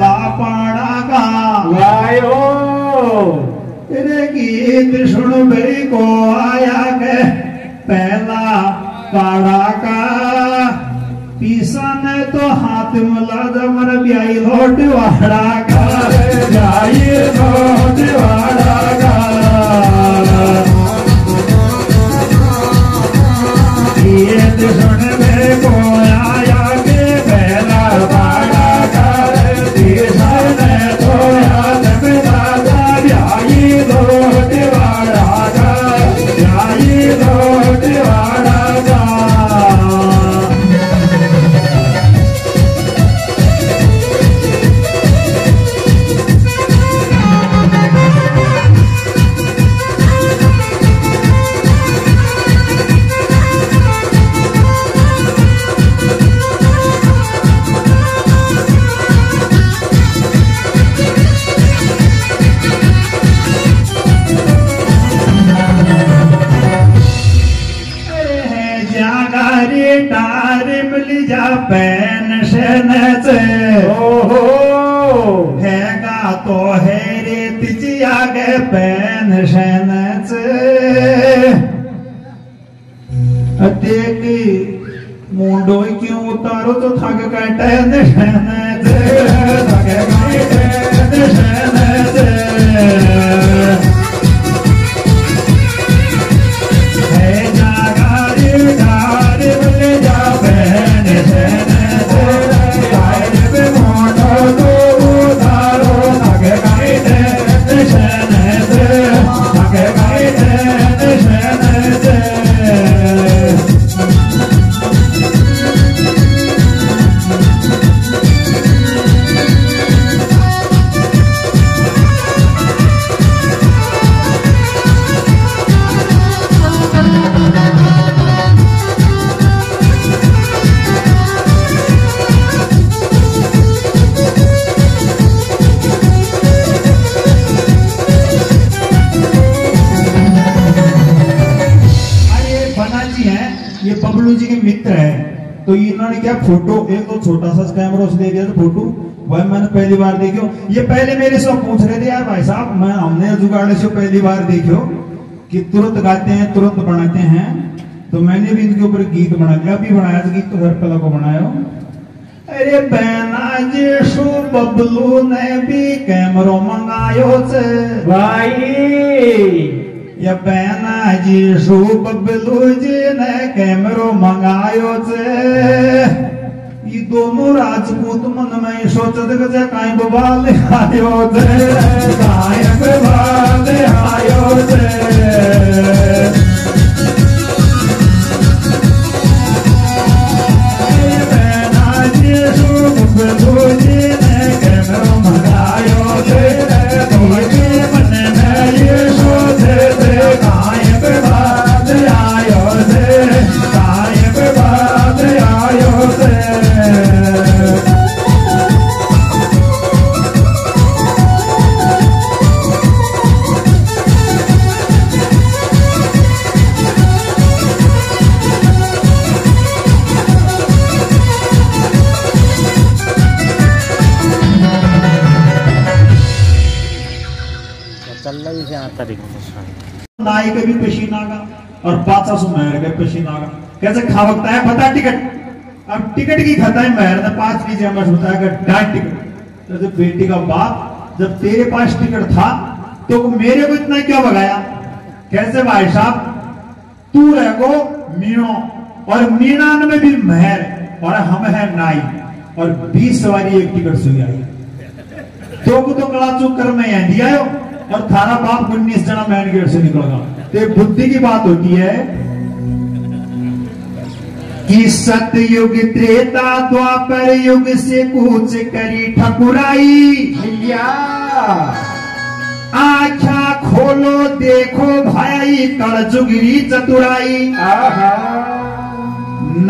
लापाड़ा गायो तेरे गीत सुन मेरी को आया के पहला काड़ा का पीसा ने तो हाथ मिला दमर ब्याई लोट वाड़ा का जाई लोट वाड़ा का गीत सुन मेरी को आया के पहला काड़ा का पीसा ने तो हाथ मिला ब्याई लोट वाड़ा का जाई लोट वाड़ा का पैन शैनच अटेकी मुंडोई क्यों उतारो तो थक कटे शैनच थक कटे शैनच है जागारी जारी बले जा पैन शैनच आये बे मुंडो तो उतारो थक कटे शैनच तो इन्होंने क्या फोटो एक तो छोटा सा कैमरा से दे दिया था फोटो वह मैंने पहली बार देखियो। ये पहले मेरे से पूछ रहे थे यार भाई साहब मैं हमने जुगाड़े से पहली बार देखियो कि तुरंत गाते हैं तुरंत बनाते हैं तो मैंने भी इनके ऊपर गीत बना दिया अभी बनाया तो गीत तो घर कला को बनाया। अरे बहना बबलू ने भी कैमरो मंगायो भाई या बहना जी शू बबलू जी ने कैमरो मंगायो छे ई दोनों राजपूत मन में सोचत के काई बवाल आयो छे काई बवाल आयो छे बहना जी शू बबलू जी ने कैमरो मंगायो छे तोई मन में ये सोच कायब बात आयो से कायब बात आयो से चल रही है तरीके नाई के भी पसीना का और 500 महर के पसीना का कैसे खा वक्ता है बता टिकट। अब टिकट की खाता है महर ने 5 लीजिए अमर बताया डाक टिकट। तो जब बेटी का बाप जब तेरे पास टिकट था तो मेरे को इतना क्यों भगाया कैसे भाई साहब तू रह गो मीणो और मीणान में भी महर और हम है नाई और 20 सवारी एक टिकट सुई आई तो कला चुप कर मैं दिया और थारा बाप 19 जना मैन गेट से निकल गया। तो बुद्धि की बात होती है कि सतयुग त्रेता द्वापर युग से कूच करी ठकुराई भैया आख्या खोलो देखो भाई कलजुगरी चतुराई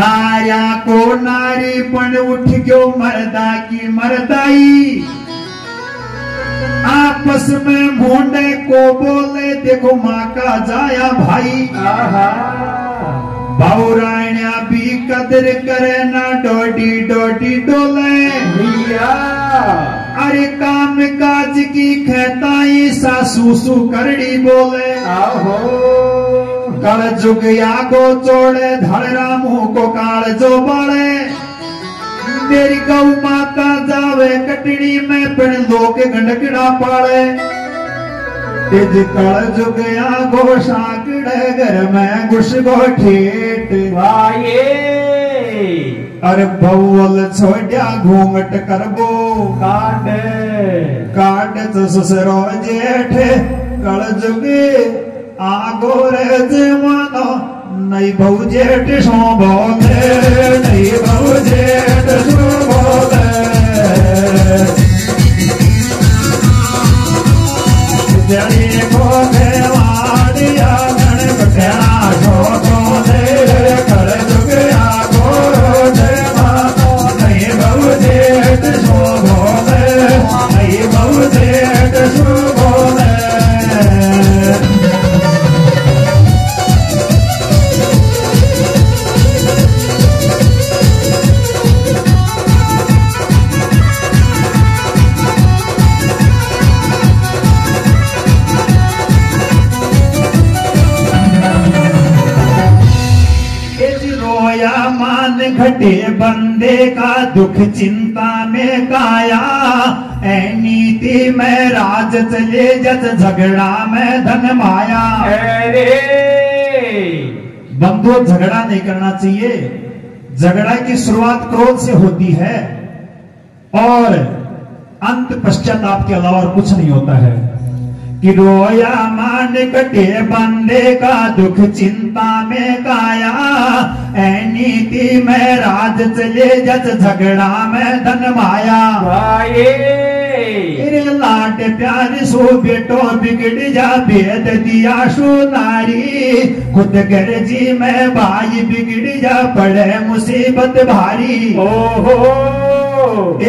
नार्या को नारी पण उठ गयो मर्दा की मर्दाई आपस में मुंडे को बोले देखो माँ का जाया भाई बाउराणिया भी कदर करे ना डोडी डोडी डोले भैया की खेताई सासू सु करड़ी बोले आहो कल जुगिया को चोड़े धड़ रामू को काल जो बड़े तेरी गौ माता जावे कटड़ी में पिण दो के गंडकड़ा पाड़े तिज कल जुगिया गोशा किड़े घर में घुस गो ठेठ वाये अरे बउल छोड़िया घूंघट करबो काटे काटे तो ससुरो जेठे कल जुगे आगो रे जमानो नहीं बहु जेठ सो बोले नहीं बहु जेठ सो बोले घटे बंदे का दुख चिंता में काया ऐ नीति में राज चले जत झगड़ा में धन माया। बंदो झगड़ा नहीं करना चाहिए। झगड़ा की शुरुआत क्रोध से होती है और अंत पश्चाताप के अलावा कुछ नहीं होता है। कि रोया मान कटे बंदे का दुख चिंता में काया ऐ नीति में राज चले जत झगड़ा में धन माया। लाड प्यार सो बेटो बिगड़ जा भेद दिया सो नारी खुद कर जी में भाई बिगड़ जा पड़े मुसीबत भारी। ओहो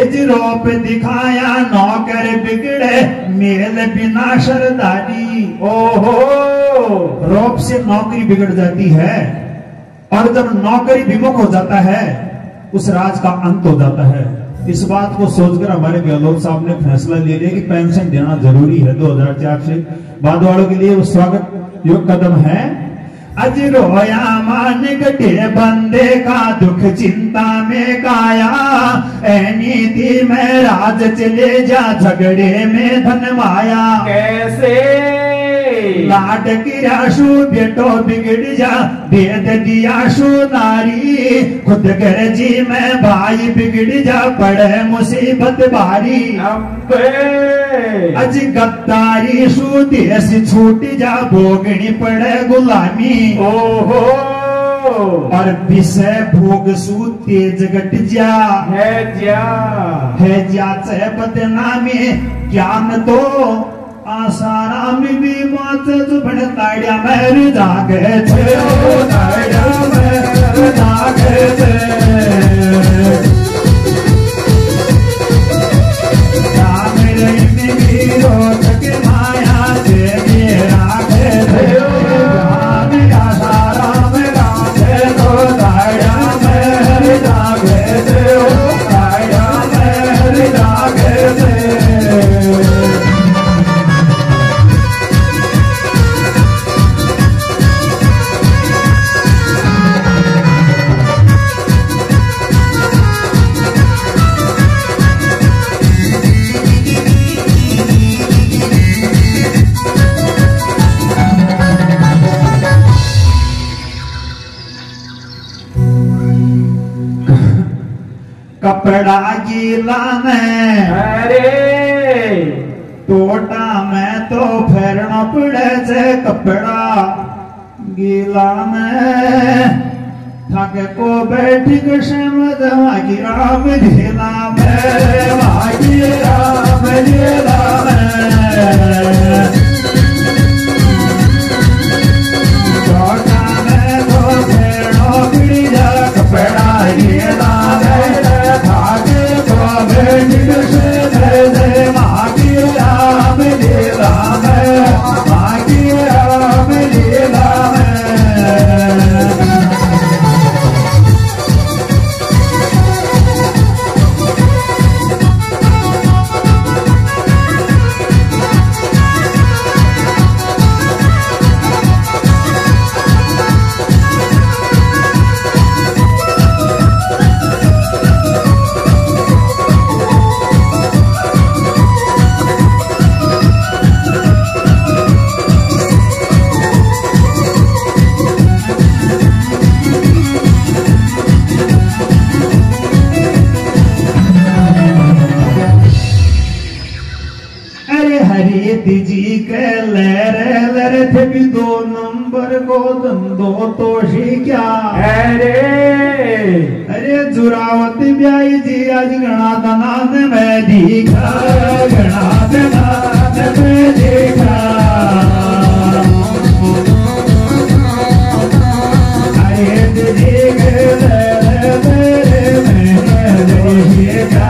इजरोप दिखाया नौकर बिगड़े मेल बिना शरदारी। ओहो रोप से नौकरी बिगड़ जाती है और जब नौकरी विमुख हो जाता है उस राज का अंत हो जाता है। इस बात को सोचकर हमारे गहलोत साहब ने फैसला ले लिया कि पेंशन देना जरूरी है 2004 से बाद वालों के लिए स्वागत योग कदम है। अज रोया मान कटे बंदे का दुख चिंता में काया ऐ नीति में राज चले जा झगड़े में धन माया। कैसे लाड किराशु बेटो बिगड़ जा भेद दियाशु नारी खुद कर जी में भाई बिगड़ जा पड़े मुसीबत भारी। अज गद्दारी सु देश छूट जा भोगनी पड़े गुलामी। ओहो और विषय भोग सु तेज घट जा है जा से बदनामी ज्ञान तो आसाराम भी मात बड़े ताड़िया महर जागे थे ओ ताड़िया महर जागे थे कपड़ा गीला में टोटा में तो फेरना पड़े से कपड़ा गीला में थक को बैठी किस्मत वागी राम झेला में वागी राम झेला में टोटा में तो फेरना पड़ी जा कपड़ा गीला में हरीत जी के लहरे लहरे थे भी दो नंबर को तुम दो तोशी क्या अरे अरे जुरावती ब्याई जी आज गणा दना मैं दिखा गणा दना मैं देखा हरीत जी के लहरे लहरे मैं देखा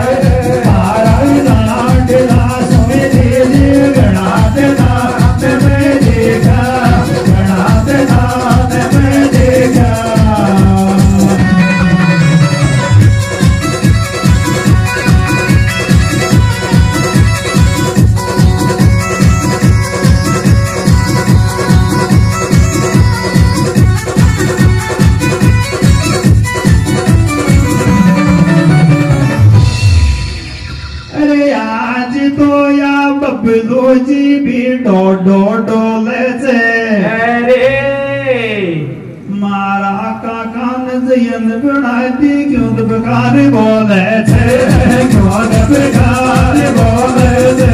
जी भी डो डो डोले से अरे मारा का कान जयन बनाती क्यों बेकार बोले से क्यों बेकार बोले से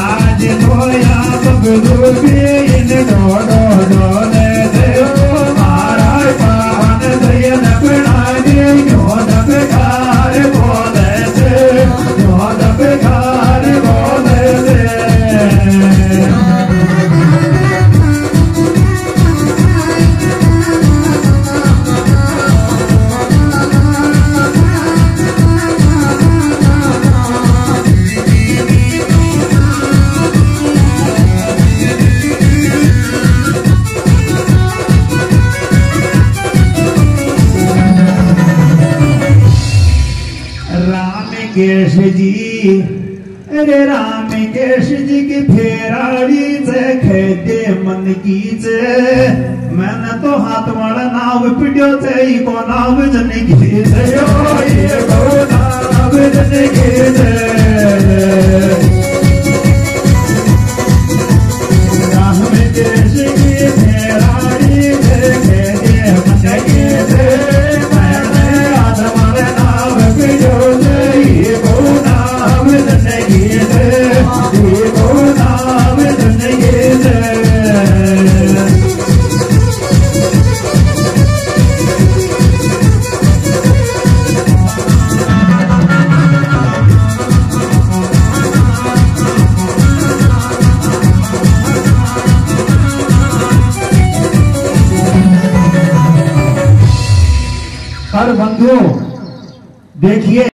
आज खोया बबलू भी इन डो डो डोले से मारा कान जयन बनाती क्यों बेकार बोले केश जी अरे राम केश जी की फेराड़ी से खेते मन की से मैंने तो हाथ वाला नाव पिटियो से इको नाव जनगी से ओ ये नाव जनगी से राम केश की फेराड़ी से खेते मन की से मैंने हाथ वाला नाव पिटियो हर बंधुओं देखिए।